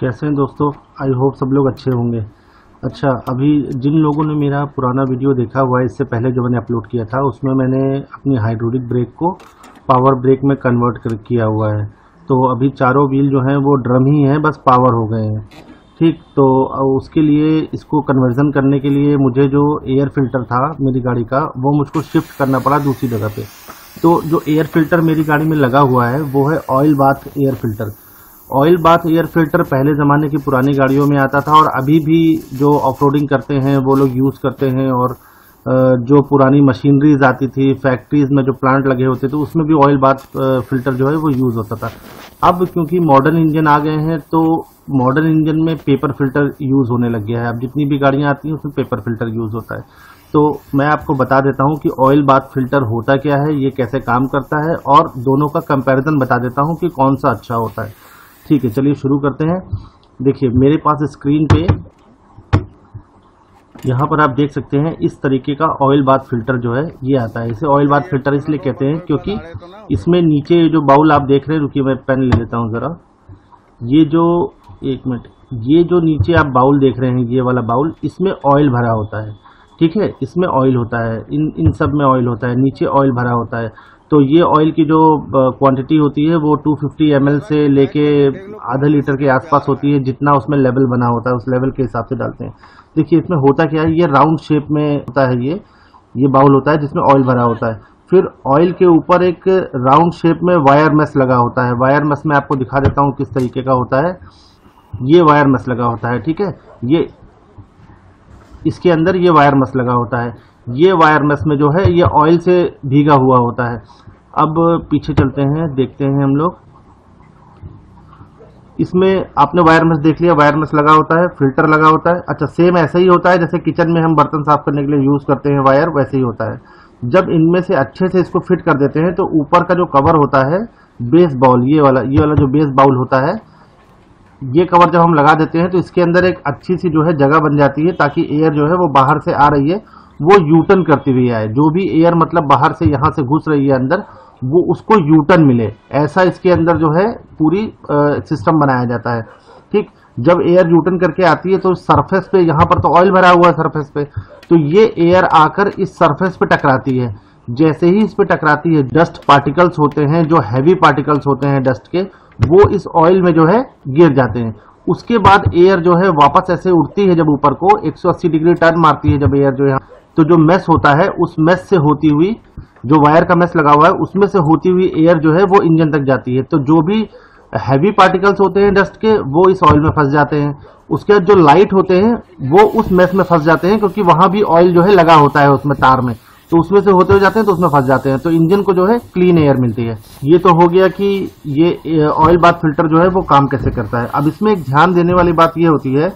कैसे हैं दोस्तों, आई होप सब लोग अच्छे होंगे। अच्छा, अभी जिन लोगों ने मेरा पुराना वीडियो देखा हुआ है, इससे पहले जो मैंने अपलोड किया था, उसमें मैंने अपनी हाइड्रोलिक ब्रेक को पावर ब्रेक में कन्वर्ट कर किया हुआ है। तो अभी चारों व्हील जो हैं वो ड्रम ही हैं, बस पावर हो गए हैं। ठीक, तो उसके लिए इसको कन्वर्जन करने के लिए मुझे जो एयर फिल्टर था मेरी गाड़ी का, वो मुझको शिफ्ट करना पड़ा दूसरी जगह पर। तो जो एयर फिल्टर मेरी गाड़ी में लगा हुआ है वो है oil bath air filter. Oil bath air filter पहले ज़माने की पुरानी गाड़ियों में आता था और अभी भी जो ऑफरोडिंग करते हैं वो लोग यूज़ करते हैं। और जो पुरानी मशीनरीज आती थी, फैक्ट्रीज़ में जो प्लांट लगे होते थे, उसमें भी ऑयल बाथ फिल्टर जो है वो यूज़ होता था। अब क्योंकि मॉडर्न इंजन आ गए हैं, तो मॉडर्न इंजन में पेपर फिल्टर यूज़ होने लग गया है। अब जितनी भी गाड़ियाँ आती हैं उसमें पेपर फिल्टर यूज़ होता है। तो मैं आपको बता देता हूँ कि ऑयल बाथ फिल्टर होता क्या है, ये कैसे काम करता है, और दोनों का कंपैरिजन बता देता हूँ कि कौन सा अच्छा होता है। ठीक है, चलिए शुरू करते हैं। देखिए, मेरे पास स्क्रीन पे यहाँ पर आप देख सकते हैं, इस तरीके का ऑयल बाथ फिल्टर जो है ये आता है। इसे ऑयल बाथ फिल्टर इसलिए कहते हैं क्योंकि इसमें नीचे जो बाउल आप देख रहे हैं, रुकिए मैं पेन ले लेता हूँ ज़रा। ये जो, एक मिनट, ये जो नीचे आप बाउल देख रहे हैं, ये वाला बाउल, इसमें ऑयल भरा होता है। ठीक है, इसमें ऑयल होता है, इन सब में ऑयल होता है, नीचे ऑयल भरा होता है। तो ये ऑयल की जो क्वांटिटी होती है वो 250 ml से लेके आधा लीटर के आसपास होती है, जितना उसमें लेवल बना होता है उस लेवल के हिसाब से डालते हैं। देखिए, इसमें होता क्या है, ये राउंड शेप में होता है, ये बाउल होता है जिसमें ऑयल भरा होता है। फिर ऑयल के ऊपर एक राउंड शेप में वायर मेश लगा होता है। वायर मेश में आपको दिखा देता हूँ किस तरीके का होता है। ये वायर मेश लगा होता है, ठीक है, ये इसके अंदर ये वायर मेश लगा होता है। ये वायर मेश में जो है ये ऑयल से भीगा हुआ होता है। अब पीछे चलते हैं, देखते हैं हम लोग। इसमें आपने वायर मेश देख लिया, वायर मेश लगा होता है, फिल्टर लगा होता है। अच्छा, सेम ऐसा ही होता है जैसे किचन में हम बर्तन साफ करने के लिए यूज़ करते हैं वायर, वैसे ही होता है। जब इनमें से अच्छे से इसको फिट कर देते हैं तो ऊपर का जो कवर होता है, बेस बाउल, ये वाला जो बेस बाउल होता है, ये कवर जब हम लगा देते हैं तो इसके अंदर एक अच्छी सी जो है जगह बन जाती है, ताकि एयर जो है वो बाहर से आ रही है वो यूटर्न करती हुई आए। जो भी एयर मतलब बाहर से यहाँ से घुस रही है अंदर, वो उसको यूटर्न मिले, ऐसा इसके अंदर जो है पूरी सिस्टम बनाया जाता है। ठीक, जब एयर यूटर्न करके आती है तो सरफेस पे, यहाँ पर तो ऑयल भरा हुआ है सरफेस पे, तो ये एयर आकर इस सरफेस पे टकराती है। जैसे ही इस पे टकराती है, डस्ट पार्टिकल्स होते हैं, जो हैवी पार्टिकल्स होते हैं डस्ट के, वो इस ऑयल में जो है गिर जाते हैं। उसके बाद एयर जो है वापस ऐसे उड़ती है, जब ऊपर को 180 डिग्री टर्न मारती है जब एयर जो है, तो जो मेस होता है उस मेस से होती हुई, जो वायर का मेस लगा हुआ है उसमें से होती हुई एयर जो है वो इंजन तक जाती है। तो जो भी हैवी पार्टिकल्स होते हैं डस्ट के, वो इस ऑयल में फंस जाते हैं। उसके बाद जो लाइट होते हैं वो उस मेस में फंस जाते हैं, क्योंकि वहां भी ऑयल जो है लगा होता है उसमें, तार में, तो उसमें से होते हुए जाते हैं, तो उसमें फंस जाते हैं। तो इंजन को जो है क्लीन एयर मिलती है। ये तो हो गया कि ये ऑयल बाथ फिल्टर जो है वो काम कैसे करता है। अब इसमें एक ध्यान देने वाली बात ये होती है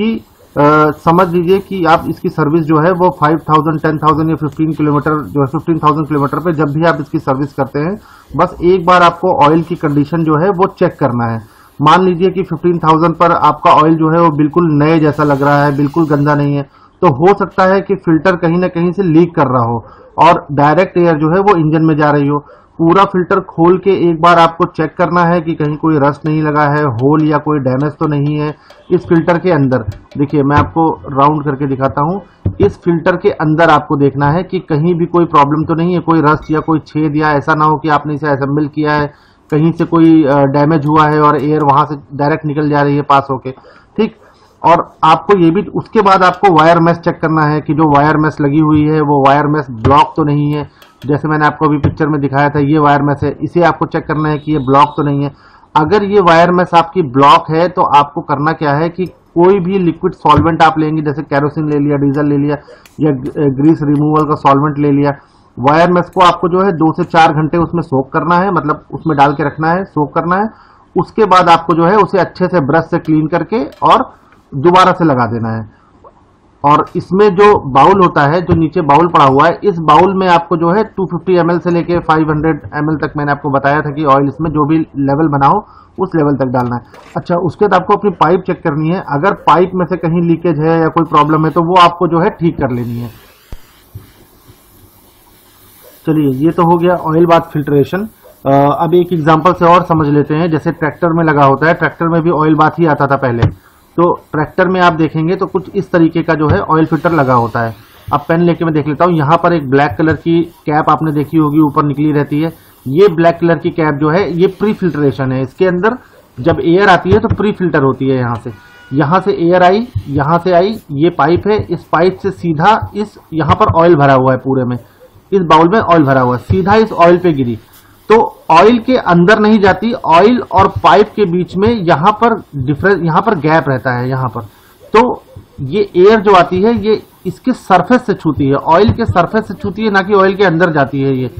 कि समझ लीजिए कि आप इसकी सर्विस जो है वो 5000, 10000 या 15 किलोमीटर जो है 15000 किलोमीटर पे जब भी आप इसकी सर्विस करते हैं, बस एक बार आपको ऑयल की कंडीशन जो है वो चेक करना है। मान लीजिए कि 15000 पर आपका ऑयल जो है वो बिल्कुल नए जैसा लग रहा है, बिल्कुल गंदा नहीं है, तो हो सकता है कि फिल्टर कहीं ना कहीं से लीक कर रहा हो और डायरेक्ट एयर जो है वो इंजन में जा रही हो। पूरा फिल्टर खोल के एक बार आपको चेक करना है कि कहीं कोई रस्ट नहीं लगा है, होल या कोई डैमेज तो नहीं है इस फिल्टर के अंदर। देखिए, मैं आपको राउंड करके दिखाता हूँ। इस फिल्टर के अंदर आपको देखना है कि कहीं भी कोई प्रॉब्लम तो नहीं है, कोई रस्ट या कोई छेद, या ऐसा ना हो कि आपने इसे असेंबल किया है, कहीं से कोई डैमेज हुआ है और एयर वहाँ से डायरेक्ट निकल जा रही है पास होके। ठीक, और आपको ये भी, उसके बाद आपको वायर मेश चेक करना है कि जो वायर मेश लगी हुई है वो वायर मेश ब्लॉक तो नहीं है। जैसे मैंने आपको अभी पिक्चर में दिखाया था, ये वायर मेश है, इसे आपको चेक करना है कि ये ब्लॉक तो नहीं है। अगर ये वायर मेश आपकी ब्लॉक है तो आपको करना क्या है कि कोई भी लिक्विड सॉल्वेंट आप लेंगे, जैसे केरोसिन ले लिया, डीजल ले लिया, या ग्रीस रिमूवल का सॉल्वेंट ले लिया, वायर मेश को आपको जो है 2 से 4 घंटे उसमें सोक करना है, मतलब उसमें डाल के रखना है, सोक करना है। उसके बाद आपको जो है उसे अच्छे से ब्रश से क्लीन करके और दोबारा से लगा देना है। और इसमें जो बाउल होता है, जो नीचे बाउल पड़ा हुआ है, इस बाउल में आपको जो है 250 ml से लेके 500 ml तक, मैंने आपको बताया था कि ऑयल इसमें जो भी लेवल बना हो उस लेवल तक डालना है। अच्छा, उसके बाद आपको अपनी पाइप चेक करनी है। अगर पाइप में से कहीं लीकेज है या कोई प्रॉब्लम है तो वो आपको जो है ठीक कर लेनी है। चलिए, ये तो हो गया ऑयल बाथ फिल्ट्रेशन। अब एक एग्जाम्पल से और समझ लेते हैं। जैसे ट्रैक्टर में लगा होता है, ट्रैक्टर में भी ऑयल बाथ ही आता था पहले, तो ट्रैक्टर में आप देखेंगे तो कुछ इस तरीके का जो है ऑयल फिल्टर लगा होता है। अब पेन लेके मैं देख लेता हूँ, यहाँ पर एक ब्लैक कलर की कैप आपने देखी होगी ऊपर निकली रहती है, ये ब्लैक कलर की कैप जो है ये प्री फिल्ट्रेशन है। इसके अंदर जब एयर आती है तो प्री फिल्टर होती है, यहाँ से एयर आई, यहाँ से आई, ये पाइप है, इस पाइप से सीधा इस यहाँ पर ऑयल भरा हुआ है, पूरे में इस बाउल में ऑयल भरा हुआ है, सीधा इस ऑयल पे गिरी तो ऑयल के अंदर नहीं जाती। ऑयल और पाइप के बीच में यहाँ पर डिफरेंस, यहाँ पर गैप रहता है, यहाँ पर तो ये एयर जो आती है ये इसके सरफेस से छूती है, ऑयल के सरफेस से छूती है, ना कि ऑयल के अंदर जाती है। ये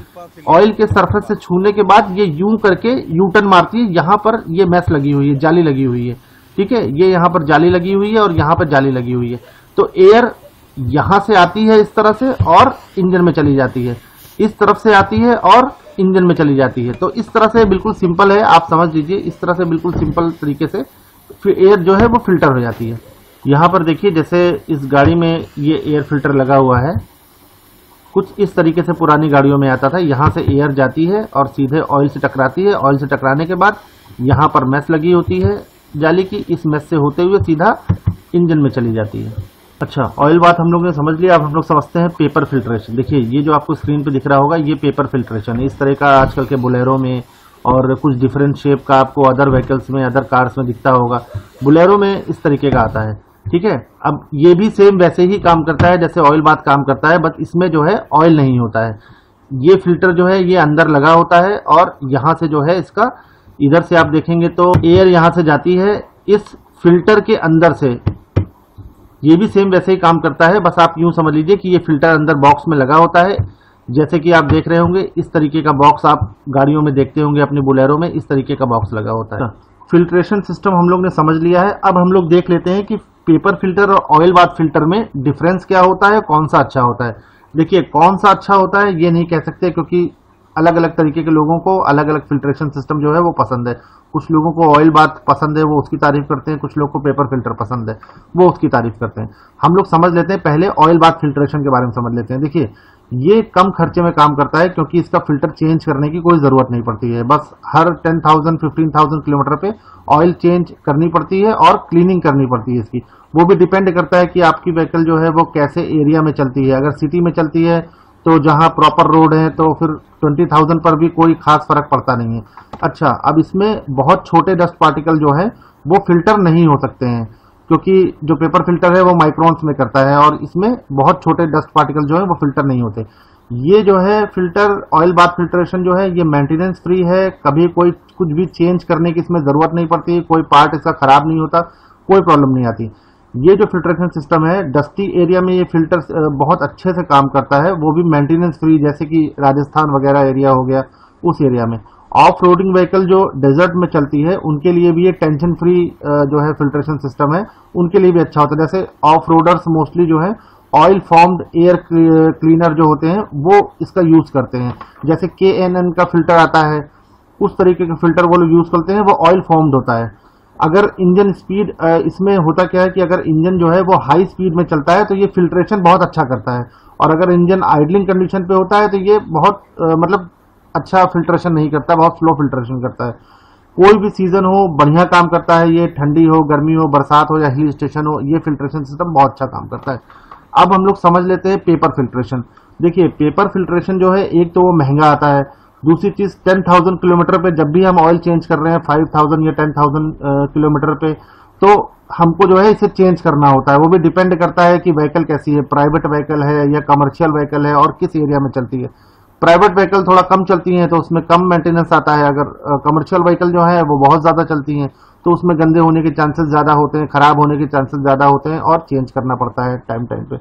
ऑयल के सरफेस से छूने के बाद ये यूं करके यू टर्न मारती है, यहाँ पर ये मैश लगी हुई है, जाली लगी हुई है, ठीक है, ये यहाँ पर जाली लगी हुई है और यहाँ पर जाली लगी हुई है, तो एयर यहाँ से आती है इस तरह से और इंजन में चली जाती है, इस तरफ से आती है और इंजन में चली जाती है। तो इस तरह से बिल्कुल सिंपल है, आप समझ लीजिए, इस तरह से बिल्कुल सिंपल तरीके से एयर जो है वो फिल्टर हो जाती है। यहाँ पर देखिए जैसे इस गाड़ी में ये एयर फिल्टर लगा हुआ है, कुछ इस तरीके से पुरानी गाड़ियों में आता था, यहाँ से एयर जाती है और सीधे ऑयल से टकराती है, ऑयल से टकराने के बाद यहाँ पर मैश लगी होती है जाली की, इस मैश से होते हुए सीधा इंजन में चली जाती है। अच्छा, ऑयल बात हम लोग ने समझ लिया, अब हम लोग समझते हैं पेपर फिल्ट्रेशन। देखिए ये जो आपको स्क्रीन पे दिख रहा होगा ये पेपर फिल्ट्रेशन है, इस तरह का आजकल के बोलेरो में और कुछ डिफरेंट शेप का आपको अदर व्हीकल्स में, अदर कार्स में दिखता होगा, बोलेरो में इस तरीके का आता है, ठीक है। अब ये भी सेम वैसे ही काम करता है जैसे ऑयल बाथ काम करता है, बट इसमें जो है ऑयल नहीं होता है, ये फिल्टर जो है ये अंदर लगा होता है और यहाँ से जो है इसका इधर से आप देखेंगे तो एयर यहाँ से जाती है इस फिल्टर के अंदर से, ये भी सेम वैसे ही काम करता है, बस आप यूं समझ लीजिए कि ये फिल्टर अंदर बॉक्स में लगा होता है। जैसे कि आप देख रहे होंगे इस तरीके का बॉक्स आप गाड़ियों में देखते होंगे, अपने बोलेरो में इस तरीके का बॉक्स लगा होता है। फिल्ट्रेशन सिस्टम हम लोग ने समझ लिया है, अब हम लोग देख लेते हैं कि पेपर फिल्टर और ऑयल बाथ फिल्टर में डिफरेंस क्या होता है, कौन सा अच्छा होता है। देखिए कौन सा अच्छा होता है ये नहीं कह सकते, क्योंकि अलग अलग तरीके के लोगों को अलग अलग फिल्ट्रेशन सिस्टम जो है वो पसंद है। कुछ लोगों को ऑयल बाथ पसंद है वो उसकी तारीफ करते हैं, कुछ लोगों को पेपर फिल्टर पसंद है वो उसकी तारीफ करते हैं। हम लोग समझ लेते हैं, पहले ऑयल बाथ फिल्ट्रेशन के बारे में समझ लेते हैं। देखिए ये कम खर्चे में काम करता है क्योंकि इसका फिल्टर चेंज करने की कोई ज़रूरत नहीं पड़ती है, बस हर 10,000 15,000 किलोमीटर पे ऑयल चेंज करनी पड़ती है और क्लीनिंग करनी पड़ती है इसकी। वो भी डिपेंड करता है कि आपकी व्हीकल जो है वो कैसे एरिया में चलती है। अगर सिटी में चलती है तो जहाँ प्रॉपर रोड है तो फिर 20,000 पर भी कोई खास फर्क पड़ता नहीं है। अच्छा, अब इसमें बहुत छोटे डस्ट पार्टिकल जो है वो फिल्टर नहीं हो सकते हैं क्योंकि जो पेपर फिल्टर है वो माइक्रोन्स में करता है और इसमें बहुत छोटे डस्ट पार्टिकल जो है वो फिल्टर नहीं होते। ये जो है फिल्टर ऑयल बाथ फिल्ट्रेशन जो है ये मेंटेनेंस फ्री है, कभी कोई कुछ भी चेंज करने की इसमें ज़रूरत नहीं पड़ती, कोई पार्ट इसका ख़राब नहीं होता, कोई प्रॉब्लम नहीं आती। ये जो फिल्ट्रेशन सिस्टम है डस्टी एरिया में ये फिल्टर बहुत अच्छे से काम करता है, वो भी मेंटेनेंस फ्री, जैसे कि राजस्थान वगैरह एरिया हो गया उस एरिया में। ऑफ रोडिंग व्हीकल जो डेजर्ट में चलती है उनके लिए भी ये टेंशन फ्री जो है फिल्ट्रेशन सिस्टम है, उनके लिए भी अच्छा होता है। जैसे ऑफ रोडर्स मोस्टली जो है ऑयल फॉर्म्ड एयर क्लीनर जो होते हैं वो इसका यूज़ करते हैं, जैसे KNN का फिल्टर आता है उस तरीके का फिल्टर वो लोग यूज़ करते हैं, वो ऑयल फॉर्म्ड होता है। अगर इंजन स्पीड, इसमें होता क्या है कि अगर इंजन जो है वो हाई स्पीड में चलता है तो ये फिल्ट्रेशन बहुत अच्छा करता है, और अगर इंजन आइडलिंग कंडीशन पे होता है तो ये बहुत मतलब अच्छा फिल्ट्रेशन नहीं करता, बहुत स्लो फिल्ट्रेशन करता है। कोई भी सीजन हो बढ़िया काम करता है ये, ठंडी हो, गर्मी हो, बरसात हो या हिल स्टेशन हो, ये फिल्ट्रेशन सिस्टम बहुत अच्छा काम करता है। अब हम लोग समझ लेते हैं पेपर फिल्ट्रेशन। देखिए पेपर फिल्ट्रेशन जो है एक तो वो महंगा आता है, दूसरी चीज़ 10,000 किलोमीटर पे जब भी हम ऑयल चेंज कर रहे हैं 5,000 या 10,000 किलोमीटर पे, तो हमको जो है इसे चेंज करना होता है। वो भी डिपेंड करता है कि व्हीकल कैसी है, प्राइवेट व्हीकल है या कमर्शियल व्हीकल है और किस एरिया में चलती है। प्राइवेट व्हीकल थोड़ा कम चलती हैं तो उसमें कम मेंटेनेंस आता है, अगर कमर्शियल व्हीकल जो है वो बहुत ज़्यादा चलती हैं तो उसमें गंदे होने के चांसेस ज़्यादा होते हैं, ख़राब होने के चांसेस ज़्यादा होते हैं और चेंज करना पड़ता है टाइम टाइम पर।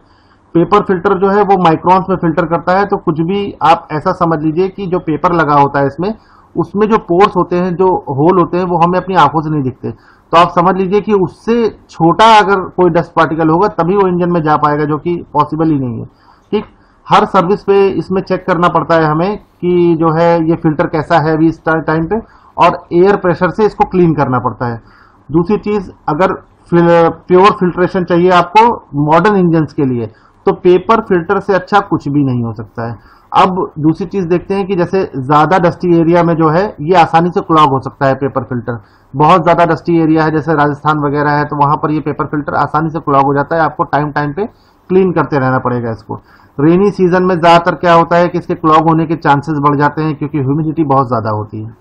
पेपर फिल्टर जो है वो माइक्रोन्स में फिल्टर करता है, तो कुछ भी आप ऐसा समझ लीजिए कि जो पेपर लगा होता है इसमें, उसमें जो पोर्स होते हैं, जो होल होते हैं वो हमें अपनी आंखों से नहीं दिखते, तो आप समझ लीजिए कि उससे छोटा अगर कोई डस्ट पार्टिकल होगा तभी वो इंजन में जा पाएगा, जो कि पॉसिबल ही नहीं है। ठीक, हर सर्विस पे इसमें चेक करना पड़ता है हमें कि जो है ये फिल्टर कैसा है अभी इस टाइम पे, और एयर प्रेशर से इसको क्लीन करना पड़ता है। दूसरी चीज़, अगर प्योर फिल्ट्रेशन चाहिए आपको मॉडर्न इंजन्स के लिए तो पेपर फिल्टर से अच्छा कुछ भी नहीं हो सकता है। अब दूसरी चीज देखते हैं कि जैसे ज्यादा डस्टी एरिया में जो है ये आसानी से क्लॉग हो सकता है पेपर फिल्टर। बहुत ज्यादा डस्टी एरिया है जैसे राजस्थान वगैरह है, तो वहां पर ये पेपर फिल्टर आसानी से क्लॉग हो जाता है। आपको टाइम टाइम पे क्लीन करते रहना पड़ेगा इसको। रेनी सीजन में ज्यादातर क्या होता है कि इसके क्लॉग होने के चांसेस बढ़ जाते हैं क्योंकि ह्यूमिडिटी बहुत ज्यादा होती है।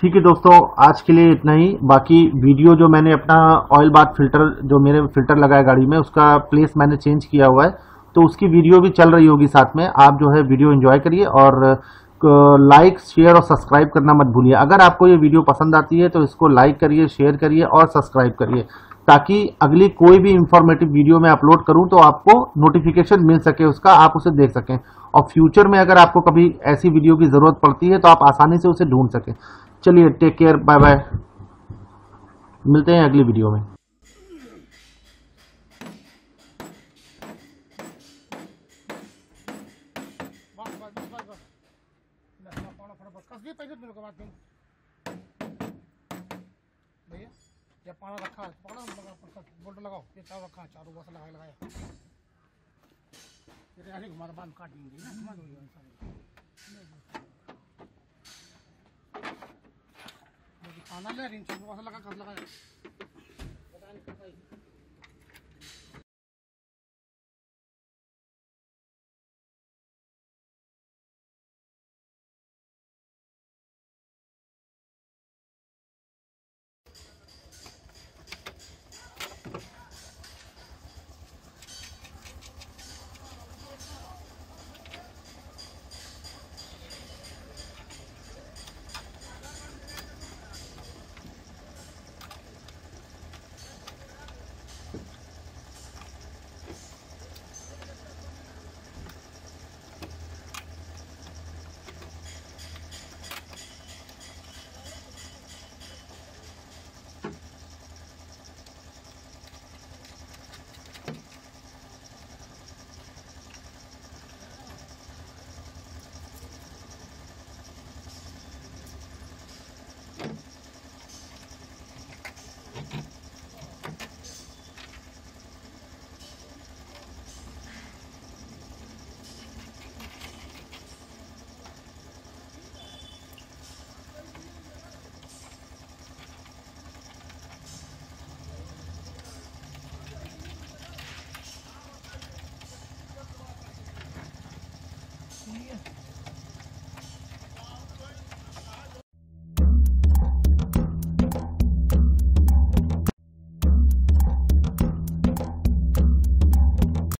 ठीक है दोस्तों, आज के लिए इतना ही। बाकी वीडियो जो मैंने अपना ऑयल बाथ फिल्टर जो मेरे फिल्टर लगाया गाड़ी में उसका प्लेस मैंने चेंज किया हुआ है, तो उसकी वीडियो भी चल रही होगी साथ में। आप जो है वीडियो एंजॉय करिए और लाइक शेयर और सब्सक्राइब करना मत भूलिए। अगर आपको ये वीडियो पसंद आती है तो इसको लाइक करिए, शेयर करिए और सब्सक्राइब करिए, ताकि अगली कोई भी इंफॉर्मेटिव वीडियो मैं अपलोड करूं तो आपको नोटिफिकेशन मिल सके उसका, आप उसे देख सकें। और फ्यूचर में अगर आपको कभी ऐसी वीडियो की ज़रूरत पड़ती है तो आप आसानी से उसे ढूंढ सकें। चलिए, टेक केयर, बाय बाय, मिलते हैं अगली वीडियो में। भैया जब पाना रखा है पाना लगा, बोल्ट लगाओ, ये चारों रखा है, चारों बस लगाया लगाया ये घुमा बांध काट देंगे ना, घुमा दो खाना ले रही बस लगा कब लगाया।